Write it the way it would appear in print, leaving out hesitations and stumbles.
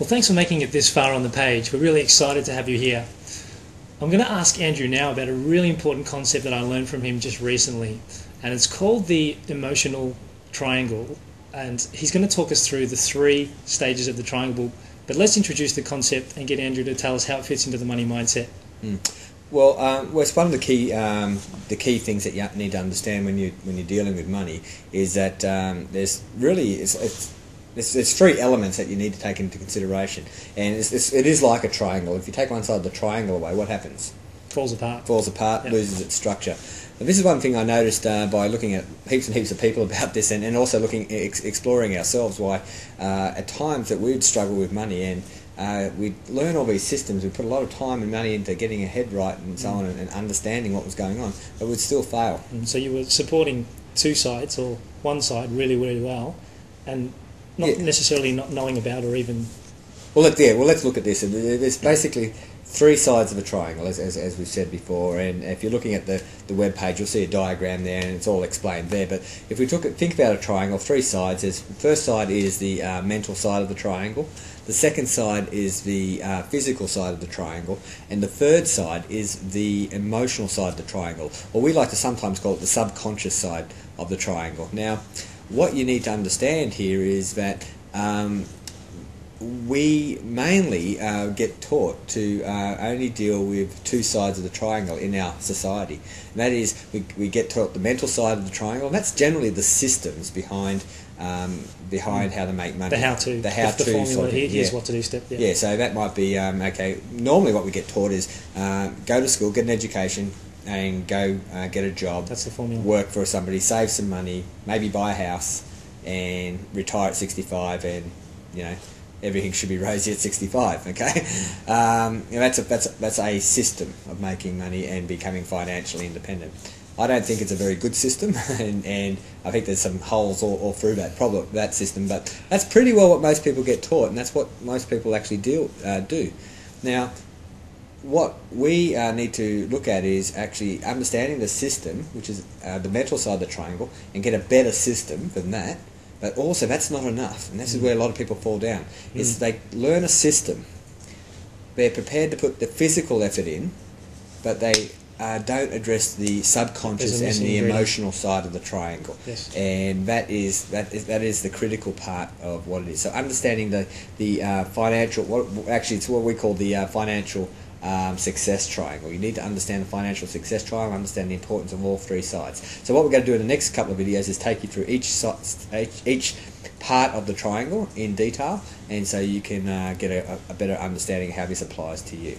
Well, thanks for making it this far on the page. We're really excited to have you here. I'm going to ask Andrew now about a really important concept that I learned from him just recently, and it's called the emotional triangle. And he's going to talk us through the three stages of the triangle, but let's introduce the concept and get Andrew to tell us how it fits into the money mindset. Well, it's one of the key things that you need to understand when you're dealing with money is that there's three elements that you need to take into consideration, and it is like a triangle. If you take one side of the triangle away, what happens? Falls apart. Falls apart, yep. Loses its structure. And this is one thing I noticed by looking at heaps and heaps of people about this, and also exploring ourselves why at times that we'd struggle with money, and we learn all these systems. We put a lot of time and money into getting our head right and so on, and understanding what was going on, but we'd still fail. So you were supporting two sides, or one side really well, and not necessarily not knowing about or even... Well, let's look at this. There's basically three sides of a triangle, as we've said before, and if you're looking at the web page, you'll see a diagram there, and it's all explained there. But if we think about a triangle, three sides. The first side is the mental side of the triangle. The second side is the physical side of the triangle. And the third side is the emotional side of the triangle, or we like to sometimes call it the subconscious side of the triangle. Now, what you need to understand here is that we mainly get taught to only deal with two sides of the triangle in our society. And that is, we get taught the mental side of the triangle, and that's generally the systems behind how to make money. The formula, here's what to do step. Yeah, so that might be, okay, normally what we get taught is go to school, get an education, and go get a job. That's the formula. Work for somebody, save some money, maybe buy a house, and retire at 65, and everything should be rosy at 65. Okay, that's a system of making money and becoming financially independent. I don't think it's a very good system, and I think there's some holes all through that system. But that's pretty well what most people get taught, and that's what most people actually do. Now, what we need to look at is actually understanding the system, which is the mental side of the triangle, and get a better system than that. But also, that's not enough, and this is where a lot of people fall down. Is they learn a system, they're prepared to put the physical effort in, but they don't address the subconscious and the emotional side of the triangle. Yes. And that is the critical part of what it is. So understanding the financial, it's what we call the financial success triangle. You need to understand the financial success triangle, understand the importance of all three sides. So what we're going to do in the next couple of videos is take you through each part of the triangle in detail, and so you can get a better understanding of how this applies to you.